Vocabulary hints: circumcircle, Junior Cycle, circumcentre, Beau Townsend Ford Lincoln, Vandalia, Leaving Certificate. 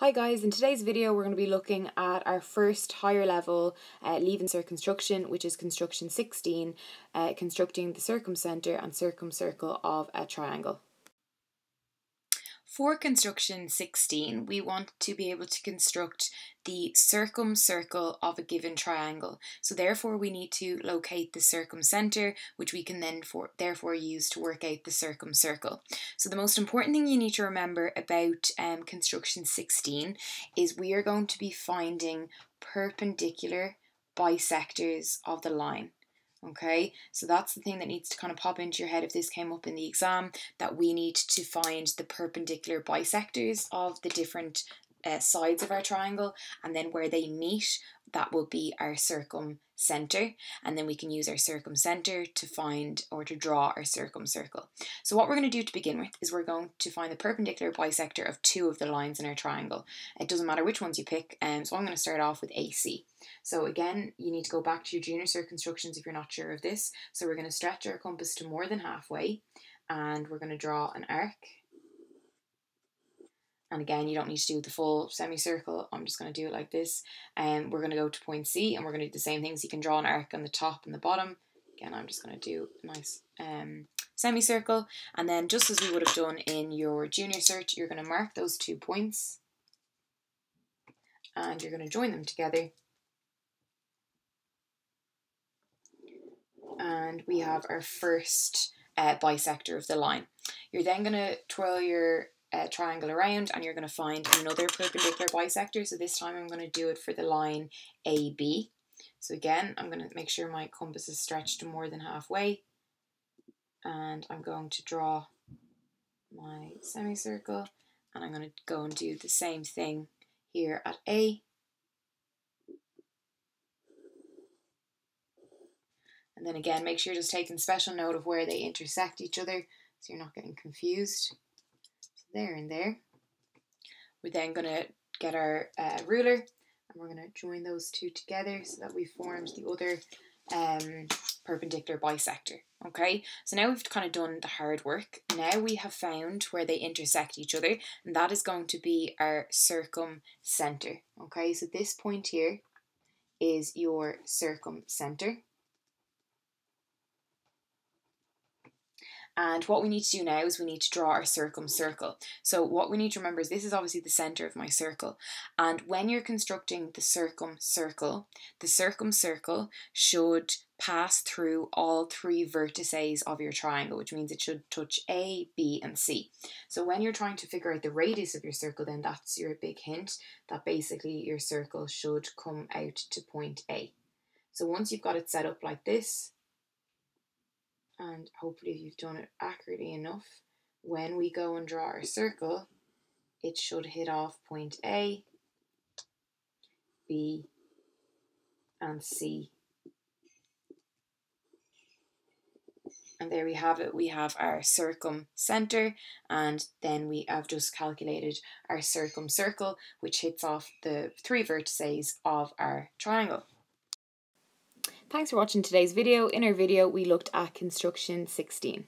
Hi guys, in today's video we're going to be looking at our first higher level leaving cert construction, which is construction 16, constructing the circumcentre and circumcircle of a triangle. For construction 16, we want to be able to construct the circumcircle of a given triangle. So therefore we need to locate the circumcentre, which we can then therefore use to work out the circumcircle. So the most important thing you need to remember about construction 16 is we are going to be finding perpendicular bisectors of the line. Okay, so that's the thing that needs to kind of pop into your head if this came up in the exam, that we need to find the perpendicular bisectors of the different sides of our triangle, and then where they meet, that will be our circumcentre, and then we can use our circumcentre to find or to draw our circumcircle. So what we're going to do to begin with is we're going to find the perpendicular bisector of two of the lines in our triangle. It doesn't matter which ones you pick, so I'm going to start off with AC. So again, you need to go back to your junior cert constructions if you're not sure of this. So we're going to stretch our compass to more than halfway, and we're going to draw an arc. And again, you don't need to do the full semicircle. I'm just going to do it like this. And we're going to go to point C and we're going to do the same thing. So you can draw an arc on the top and the bottom. Again, I'm just going to do a nice semicircle. And then just as we would have done in your junior cert, you're going to mark those 2 points. And you're going to join them together. And we have our first bisector of the line. You're then going to twirl your triangle around and you're going to find another perpendicular bisector. So this time I'm going to do it for the line AB. So again, I'm going to make sure my compass is stretched to more than halfway, and I'm going to draw my semicircle, and I'm going to go and do the same thing here at A. And then again, make sure you're just taking special note of where they intersect each other so you're not getting confused. There and there. We're then going to get our ruler and we're going to join those two together so that we formed the other perpendicular bisector. Okay, so now we've kind of done the hard work. Now we have found where they intersect each other, and that is going to be our circumcentre. Okay, so this point here is your circumcentre. And what we need to do now is we need to draw our circumcircle. So what we need to remember is this is obviously the centre of my circle. And when you're constructing the circumcircle should pass through all three vertices of your triangle, which means it should touch A, B and C. So when you're trying to figure out the radius of your circle, then that's your big hint that basically your circle should come out to point A. So once you've got it set up like this, and hopefully you've done it accurately enough, when we go and draw our circle, it should hit off point A, B, and C. And there we have it. We have our circumcentre, and then we have just calculated our circumcircle, which hits off the three vertices of our triangle. Thanks for watching today's video. In our video, we looked at construction 16.